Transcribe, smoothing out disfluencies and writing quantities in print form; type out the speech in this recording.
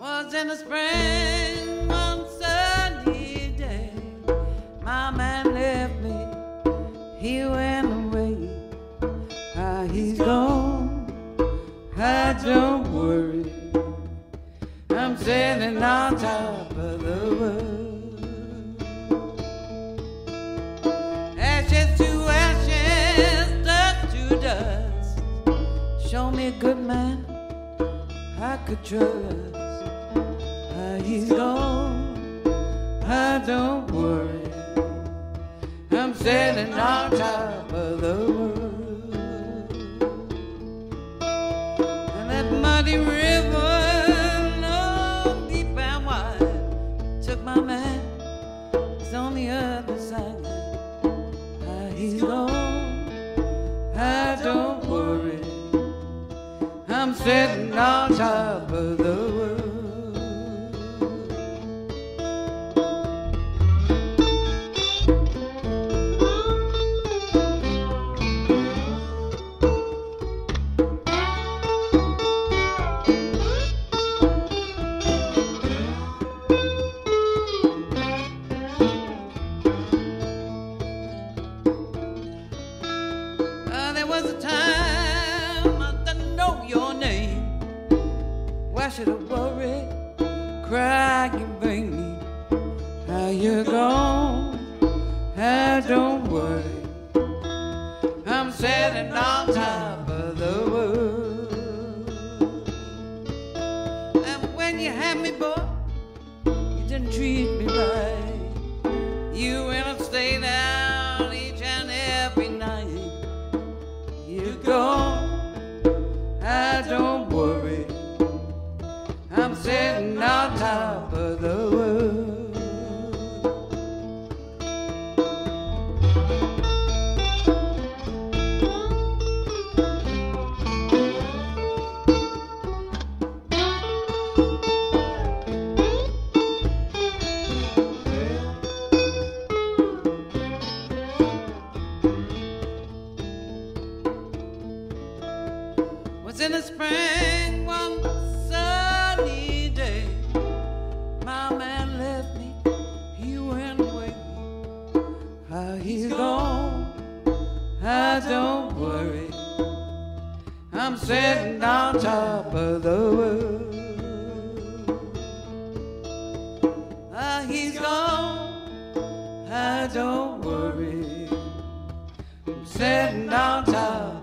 Was in the spring, one sunny day, my man left me, he went away. How he's gone, I don't worry, I'm sitting on top of the world. Show me a good man I could trust. How he's gone, I don't worry, I'm sitting on top of the world. And that muddy river, long, deep and wide, took my man, he's on the other side. How he's gone, I don't worry, I'm sitting on top of the world. There was a time your name, why should I worry, cry and bring me? How you're gone, I don't worry, I'm sitting on top of the world. And when you had me, boy, you didn't treat me right. You went and stayed out each and every night. You're gone, I don't worry, I'm sitting on top of the world. In the spring, one sunny day, my man left me, he went away. How he's gone, I don't worry, I'm sitting on top of the world. How he's gone, I don't worry, I'm sitting on top.